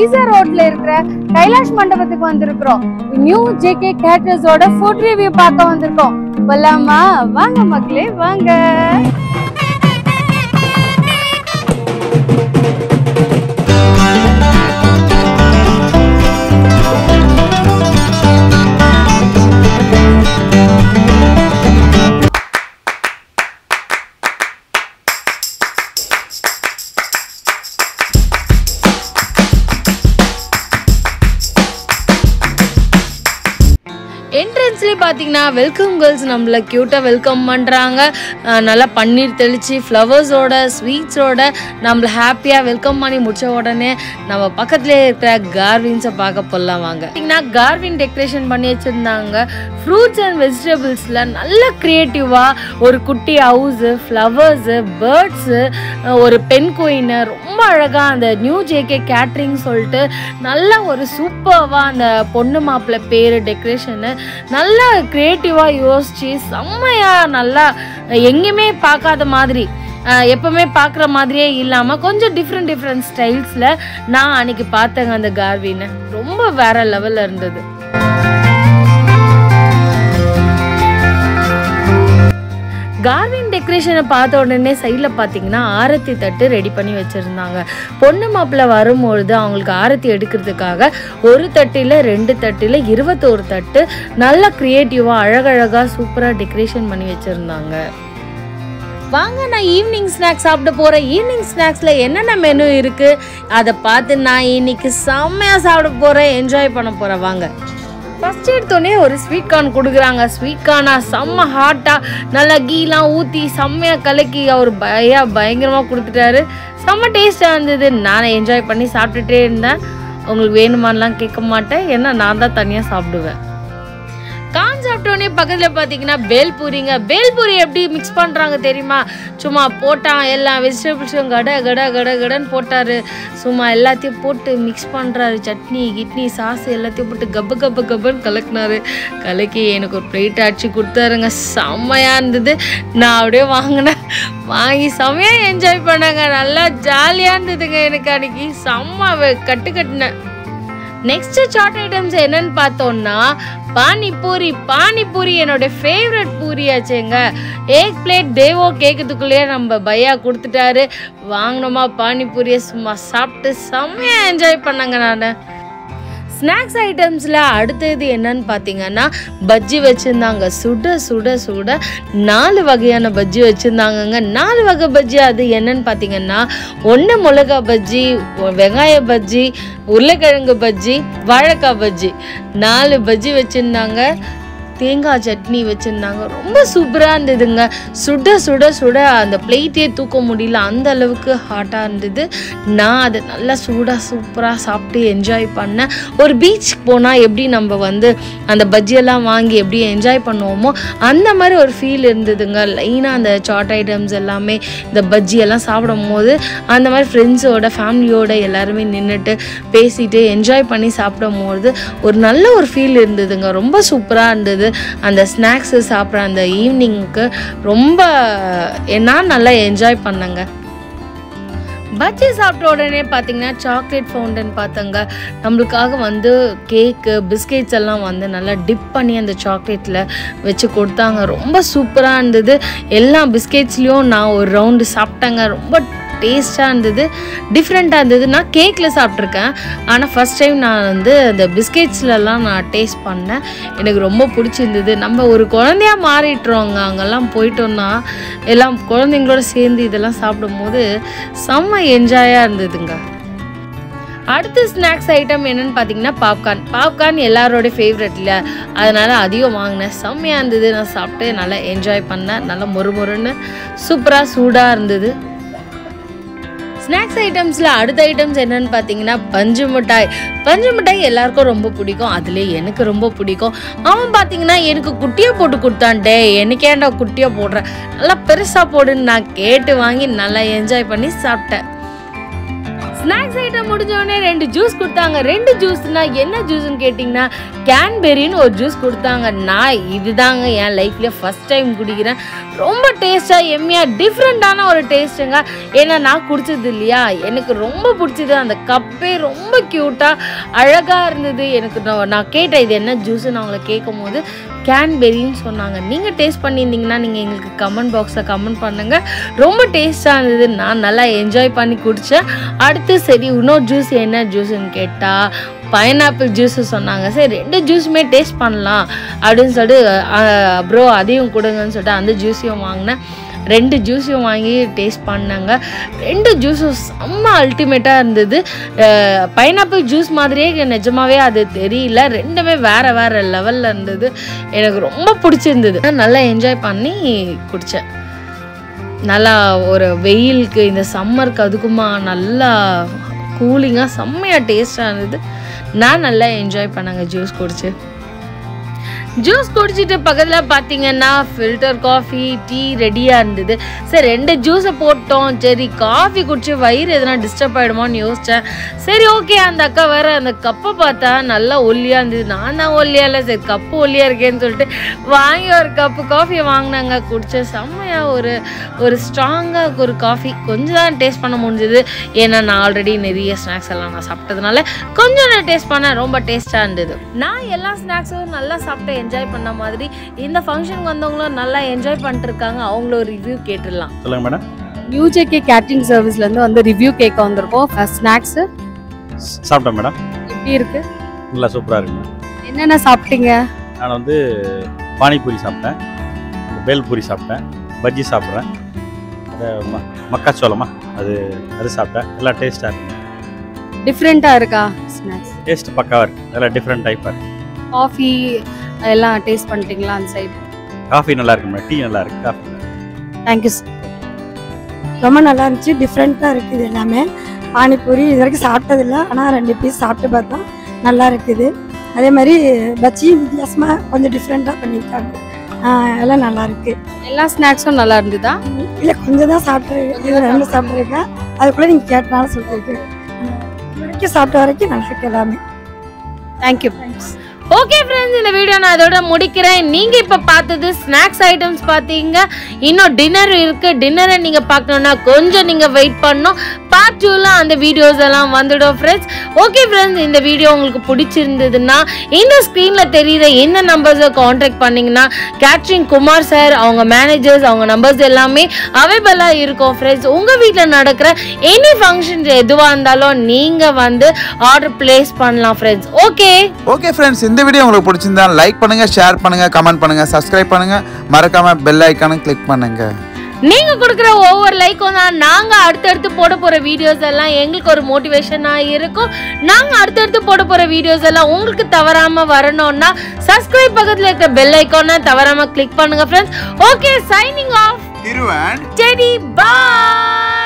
Easy Road la irukra Kailash Mandavathukku vandirukkom. New JK Cat Resort food review paaka vandirukkom. Valama vaanga makale vaanga. Entrance le pathina welcome girls nammala cute ah welcome pandranga nalla panneer telichi flowers oda sweets oda nammala happy ah welcome pani mudicha odane nama pakkathile irukra garwins ah paaka polla vaanga pathina garwin decoration panni vechirundanga fruits and vegetables la nalla creative ah oru kutti house flowers birds oru penguin romba alaga and new JK catering solte nalla oru super va and ponnu maapla pere decoration நல்லா கிரியேட்டிவா யோசிச்சு செம்மையா நல்லா எங்கேயுமே பார்க்காத மாதிரி எப்பவுமே பார்க்குற மாதிரியே இல்லாமல் கொஞ்சம் டிஃப்ரெண்ட் ஸ்டைல்ஸில் நான் அன்னைக்கு பார்த்தேங்க அந்த கார்வினை ரொம்ப வேற லெவலில் இருந்தது கார்வின் டெக்கரேஷனை பார்த்த உடனே சைடில் பார்த்தீங்கன்னா ஆரத்தி தட்டு ரெடி பண்ணி வச்சுருந்தாங்க பொண்ணு மாப்பிள்ளை வரும்பொழுது அவங்களுக்கு ஆரத்தி எடுக்கிறதுக்காக ஒரு தட்டில் 2 தட்டில் 21 தட்டு நல்லா க்ரியேட்டிவாக அழகழகாக சூப்பராக டெக்கரேஷன் பண்ணி வச்சுருந்தாங்க வாங்க நான் ஈவினிங் ஸ்நாக்ஸ் சாப்பிட போகிறேன் ஈவினிங் ஸ்நாக்ஸில் என்னென்ன மெனு இருக்குது அதை பார்த்து நான் இன்னைக்கு செம்மையாக சாப்பிட போகிறேன் என்ஜாய் பண்ண போகிறேன் வாங்க ஃபர்ஸ்ட் எடுத்தோடனே ஒரு ஸ்வீட் கார்ன் கொடுக்குறாங்க ஸ்வீட் கார்னா செம்ம ஹாட்டாக நல்லா கீலாம் ஊற்றி செம்மையாக கலக்கி அவர் பயங்கரமாக கொடுத்துட்டாரு செம்ம டேஸ்ட்டாக இருந்தது நான் என்ஜாய் பண்ணி சாப்பிட்டுட்டே இருந்தேன் உங்களுக்கு வேணுமானலாம் கேட்க மாட்டேன் ஏன்னா நான் தான் தனியாக சாப்பிடுவேன் கான் சாப்பிட்டோடனே பக்கத்தில் பார்த்தீங்கன்னா பேல்பூரிங்க பேல்பூரி எப்படி மிக்ஸ் பண்ணுறாங்க தெரியுமா சும்மா போட்டான் எல்லா வெஜிடபிள்ஸும் கட கட கட கடன்னு போட்டார் சும்மா எல்லாத்தையும் போட்டு மிக்ஸ் பண்ணுறாரு சட்னி கிட்னி சாஸ் எல்லாத்தையும் போட்டு கப்பு கப்பு கப்புன்னு கலக்கினார் கலக்கி எனக்கு ஒரு பிளேட் அடிச்சு கொடுத்தாருங்க செம்மையாக இருந்தது நான் அப்படியே வாங்கினேன் வாங்கி செம்மையாக என்ஜாய் பண்ணாங்க நல்லா ஜாலியாக இருந்ததுங்க எனக்கு அன்றைக்கி செம்ம கட்டுக்கட்டினேன் நெக்ஸ்ட் சாட் ஐட்டம்ஸ் என்னன்னு பார்த்தோம்னா பானிபூரி பானிபூரி என்னோட ஃபேவரட் பூரியாச்சுங்க எக் பிளேட் தேவோ கேட்கறதுக்குள்ளேயே நம்ம பையா கொடுத்துட்டாரு வாங்கினோமா பானிபூரியை சும்மா சாப்பிட்டு செம்மையாக என்ஜாய் பண்ணாங்க நான் ஸ்நாக்ஸ் ஐட்டம்ஸில் அடுத்தது என்னன்னு பார்த்தீங்கன்னா பஜ்ஜி வச்சுருந்தாங்க சுட சுட சுட 4 வகையான பஜ்ஜி வச்சுருந்தாங்கங்க 4 வகை பஜ்ஜி அது என்னன்னு பார்த்தீங்கன்னா ஒன்று மிளகா பஜ்ஜி வெங்காய பஜ்ஜி உருளைக்கிழங்கு பஜ்ஜி வாழைக்காய் பஜ்ஜி 4 பஜ்ஜி வச்சுருந்தாங்க தேங்காய் சட்னி வச்சுருந்தாங்க ரொம்ப சூப்பராக இருந்ததுங்க சுட சுட சுட அந்த பிளேட்டே தூக்க முடியல அந்த அளவுக்கு ஹாட்டாக இருந்தது நான் அதை நல்லா சூடாக சூப்பராக சாப்பிட்டு என்ஜாய் பண்ணேன் ஒரு பீச்சுக்கு போனால் எப்படி நம்ம வந்து அந்த பஜ்ஜியெல்லாம் வாங்கி எப்படி என்ஜாய் பண்ணுவோமோ அந்த மாதிரி ஒரு ஃபீல் இருந்ததுங்க லைனாக அந்த சாட் ஐட்டம்ஸ் எல்லாமே இந்த பஜ்ஜியெல்லாம் சாப்பிடும் போது அந்த மாதிரி ஃப்ரெண்ட்ஸோட ஃபேமிலியோட எல்லாருமே நின்றுட்டு பேசிட்டு என்ஜாய் பண்ணி சாப்பிடும் போது ஒரு நல்ல ஒரு ஃபீல் இருந்ததுங்க ரொம்ப சூப்பராக இருந்தது அந்த ஸ்நாக்ஸ் சாப்பிட்ற அந்த ஈவினிங்க்கு ரொம்ப என்ன நல்லா என்ஜாய் பண்ணங்க பஜ்ஜி சாப்பிட்ட உடனே பார்த்தீங்கன்னா சாக்லேட் ஃபவுண்டன் பார்த்தங்க நம்மளுக்காக வந்து கேக்கு பிஸ்கெட்ஸ் எல்லாம் வந்து நல்லா டிப் பண்ணி அந்த சாக்லேட்டில் வச்சு கொடுத்தாங்க ரொம்ப சூப்பராக இருந்தது எல்லா பிஸ்கெட்ஸ்லேயும் நான் ஒரு ரவுண்டு சாப்பிட்டேங்க ரொம்ப டேஸ்ட்டாக இருந்தது டிஃப்ரெண்ட்டாக இருந்தது நான் கேக்கில் சாப்பிட்ருக்கேன் ஆனால் ஃபஸ்ட் டைம் நான் வந்து அந்த பிஸ்கெட்ஸ்லலாம் நான் டேஸ்ட் பண்ணேன் எனக்கு ரொம்ப பிடிச்சிருந்தது நம்ம ஒரு குழந்தையாக மாறிட்டுறோங்க அங்கெல்லாம் போயிட்டோன்னா எல்லாம் குழந்தைங்களோட சேர்ந்து இதெல்லாம் சாப்பிடும் போது செம்ம என்ஜாயாக இருந்ததுங்க அடுத்த ஸ்நாக்ஸ் ஐட்டம் என்னென்னு பார்த்தீங்கன்னா பாப்கார்ன் பாப்கார்ன் எல்லாரோடைய ஃபேவரட் இல்லை அதனால் அதிகம் வாங்கினேன் செம்மையாக இருந்தது நான் சாப்பிட்டு நல்லா என்ஜாய் பண்ணேன் நல்லா மொறுமொறுன்னு சூப்பராக சூடாக இருந்தது ஸ்நாக்ஸ் ஐட்டம்ஸில் அடுத்த ஐட்டம்ஸ் என்னென்னு பார்த்தீங்கன்னா பஞ்சு மிட்டாய் பஞ்சு மிட்டாய் எல்லாருக்கும் ரொம்ப பிடிக்கும் அதிலே எனக்கு ரொம்ப பிடிக்கும் அவன் பார்த்தீங்கன்னா எனக்கு குட்டியாக போட்டு கொடுத்தான்ட்டே எனக்கேண்டா குட்டியாக போடுறேன் நல்லா பெருசாக போடுன்னு நான் கேட்டு வாங்கி நல்லா என்ஜாய் பண்ணி சாப்பிட்டேன் ஸ்நாக்ஸ் ஐட்டம் முடிஞ்சோடனே ரெண்டு ஜூஸ் கொடுத்தாங்க. ரெண்டு ஜூஸ்னா என்ன ஜூஸ்ன்னு கேட்டிங்கன்னா கேன்பெரின்னு ஒரு ஜூஸ் கொடுத்தாங்க. நான் இதுதாங்க என் லைஃப்லேயே ஃபஸ்ட் டைம் குடிக்கிறேன். ரொம்ப டேஸ்ட்டாக எம்மியாக டிஃப்ரெண்ட்டான ஒரு டேஸ்ட்டுங்க. ஏன்னா நான் குடித்தது இல்லையா, எனக்கு ரொம்ப பிடிச்சது. அந்த கப்பே ரொம்ப க்யூட்டாக அழகாக இருந்தது. எனக்கு நான் கேட்டேன் இது என்ன ஜூஸு, நான் அவங்கள கேட்கும் போது கேன்பெரின்னு சொன்னாங்க. நீங்கள் டேஸ்ட் பண்ணியிருந்தீங்கன்னா நீங்கள் எங்களுக்கு கமெண்ட் பாக்ஸில் கமெண்ட் பண்ணுங்கள். ரொம்ப டேஸ்ட்டாக இருந்தது, நான் நல்லா என்ஜாய் பண்ணி குடித்தேன். அடுத்து சரி இன்னொரு ஜூஸ் என்ன ஜூஸுன்னு கேட்டால் பைனாப்பிள் ஜூஸு சொன்னாங்க. சரி ரெண்டு ஜூஸுமே டேஸ்ட் பண்ணலாம் அப்படின்னு சொல்லிட்டு ப்ரோ அதையும் கொடுங்கன்னு சொல்லிட்டு அந்த ஜூஸையும் வாங்கினேன். ரெண்டு ஜூஸையும் வாங்கி டேஸ்ட் பண்ணாங்க. ரெண்டு ஜூஸும் செம்ம அல்டிமேட்டாக இருந்தது. பைனாப்பிள் ஜூஸ் மாதிரியே நிஜமாகவே அது தெரியல. ரெண்டுமே வேறு வேறு லெவலில் இருந்தது. எனக்கு ரொம்ப பிடிச்சிருந்தது. நான் நல்லா என்ஜாய் பண்ணி குடித்தேன். நல்லா ஒரு வெயிலுக்கு இந்த சம்மருக்கு அதுக்குமா நல்லா கூலிங்காக செம்மையாக டேஸ்ட்டாக இருந்தது. நான் நல்லா என்ஜாய் பண்ணாங்க ஜூஸ் குடிச்சு. ஜூஸ் குடிச்சிட்டு பக்கத்தில் பார்த்தீங்கன்னா ஃபில்டர் காஃபி டீ ரெடியாக இருந்தது. சரி ரெண்டு ஜூஸை போட்டோம். சரி காஃபி குடிச்சு வயிறு எதுனா டிஸ்டர்ப் ஆகிடுமான்னு யோசித்தேன். சரி ஓகே. அந்த அக்கா வேறு அந்த கப்பை பார்த்தா நல்லா ஒல்லியாக இருந்தது. நான் தான் ஒல்லியாக இல்லை, சரி கப்பு ஒல்லியாக இருக்கேன்னு சொல்லிட்டு வாங்கி ஒரு கப்பு காஃபியை வாங்கினாங்க. குடித்த செம்மையாக ஒரு ஸ்ட்ராங்காக ஒரு காஃபி கொஞ்சம் தான் டேஸ்ட் பண்ண முடிஞ்சது. ஏன்னா நான் ஆல்ரெடி நிறைய ஸ்நாக்ஸ் எல்லாம் நான் சாப்பிட்டதுனால கொஞ்சம் நான் டேஸ்ட் பண்ணேன். ரொம்ப டேஸ்ட்டாக இருந்தது. நான் எல்லா ஸ்நாக்ஸும் நல்லா சாப்பிட்டேன். என்ஜாய் பண்ண மாதிரி இந்த ஃபங்க்ஷனுக்கு வந்தவங்களும் நல்லா என்ஜாய் பண்ணிட்டு இருக்காங்க. அவங்கள ஒரு ரிவ்யூ கேட்டுடலாம். சொல்லுங்க மேடம். JK கேட்டரிங் சர்வீஸ்லேருந்து வந்து ரிவ்யூ கேட்க வந்திருக்கோம். ஸ்நாக்ஸு சாப்பிட்டேன் மேடம். எப்படி இருக்கு? நல்லா சூப்பராக இருக்குங்க. என்னென்ன சாப்பிட்டீங்க? நான் வந்து பானிபூரி சாப்பிட்டேன், பேல்பூரி சாப்பிட்டேன், பஜ்ஜி சாப்பிட்றேன், மக்காச்சோளமா அது சாப்பிட்டேன். எல்லாம் டேஸ்ட்டாக இருக்குங்க. டிஃப்ரெண்ட்டாக இருக்கா? ஸ்நாக்ஸ் டேஸ்ட் பக்காவாக இருக்குது. அதெல்லாம் டிஃப்ரெண்ட் டைப்பாக இருக்குது. காஃபி எல்லாம் டேஸ்ட் பண்ணிட்டீங்களா? அந்த சைடு காஃபி நல்லா இருக்குமா? டீ நல்லா இருக்கு, காஃபி நல்லா இருக்கு. Thank you sir. ரொம்ப நல்லா இருந்துச்சு. டிஃப்ரெண்ட்டாக இருக்குது. எல்லாமே பானிபூரி இது வரைக்கும் சாப்பிட்டதில்லை, ஆனால் ரெண்டு பீஸ் சாப்பிட்டு பார்த்தா நல்லா இருக்குது. அதே மாதிரி பஜ்ஜி வித்தியாசமாக கொஞ்சம் டிஃப்ரெண்ட்டாக பண்ணியிருக்காங்க. எல்லாம் நல்லா இருக்கு. எல்லா ஸ்நாக்ஸும் நல்லா இருந்ததா? இல்லை கொஞ்சம் தான் சாப்பிட்ருக்கேன், ரெண்டு சாப்பிட்ருக்கேன். அதுக்குள்ளே நீங்கள் கேட்டனாலும் சொல்லியிருக்கேன். இது வரைக்கும் சாப்பிட்ட வரைக்கும் நல்லா இருக்குது எல்லாமே. தேங்க்யூ. தேங்க்ஸ். ஓகே ஃப்ரெண்ட்ஸ், இந்த வீடியோ நான் அதோட முடிக்கிறேன். நீங்கள் இப்போ பார்த்தது ஸ்நாக்ஸ் ஐட்டம்ஸ் பார்த்தீங்க. இன்னும் டின்னர் இருக்குது. டின்னரை நீங்கள் பார்க்கணுன்னா கொஞ்சம் நீங்கள் வெயிட் பண்ணணும். பார்ட் 2ல அந்த வீடியோஸ் எல்லாம் வந்துடும் ஃப்ரெண்ட்ஸ். ஓகே ஃப்ரெண்ட்ஸ், இந்த வீடியோ உங்களுக்கு பிடிச்சிருந்ததுன்னா இந்த ஸ்க்ரீனில் தெரியுற எந்த நம்பர்ஸை காண்டாக்ட் பண்ணிங்கன்னா கேட்ரிங் குமார் சார் அவங்க மேனேஜர்ஸ் அவங்க நம்பர்ஸ் எல்லாமே அவைலபிளாக இருக்கும் ஃப்ரெண்ட்ஸ். உங்கள் வீட்டில் நடக்கிற எனி ஃபங்க்ஷன்ஸ் எதுவாக இருந்தாலும் நீங்கள் வந்து ஆர்டர் பிளேஸ் பண்ணலாம் ஃப்ரெண்ட்ஸ். ஓகே ஓகே ஃப்ரெண்ட்ஸ், இந்த வீடியோ உங்களுக்கு பிடிச்சிருந்தா லைக் பண்ணுங்க, ஷேர் பண்ணுங்க, கமெண்ட் பண்ணுங்க, சப்ஸ்கிரைப் பண்ணுங்க, மறக்காம பெல் ஐகானை கிளிக் பண்ணுங்க. நீங்க கொடுக்குற ஒவ்வொரு லைக்கும் தான் நாங்க அடுத்தடுத்து போட போற வீடியோஸ் எல்லாம் எங்களுக்கு ஒரு மோட்டிவேஷனா இருக்கும். நாங்க அடுத்தடுத்து போட போற வீடியோஸ் எல்லாம் உங்களுக்கு தவறாம வரணும்னா சப்ஸ்கிரைப் பக்கத்துல இருக்க பெல் ஐகானை தவறாம கிளிக் பண்ணுங்க friends. Okay, signing off. Thiruvan. சரி, பை.